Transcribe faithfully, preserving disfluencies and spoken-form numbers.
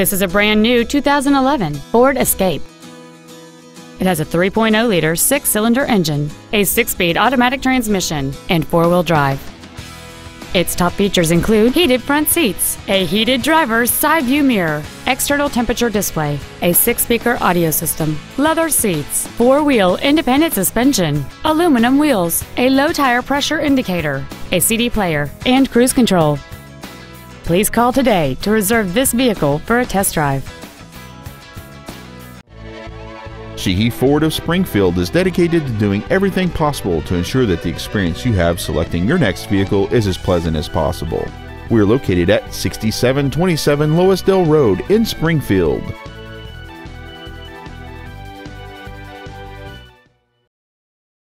This is a brand new two thousand eleven Ford Escape. It has a three point oh liter six-cylinder engine, a six-speed automatic transmission, and four-wheel drive. Its top features include heated front seats, a heated driver's side view mirror, external temperature display, a six-speaker audio system, leather seats, four-wheel independent suspension, aluminum wheels, a low tire pressure indicator, a C D player, and cruise control. Please call today to reserve this vehicle for a test drive. Sheehy Ford of Springfield is dedicated to doing everything possible to ensure that the experience you have selecting your next vehicle is as pleasant as possible. We are located at sixty-seven twenty-seven Loisdale Road in Springfield.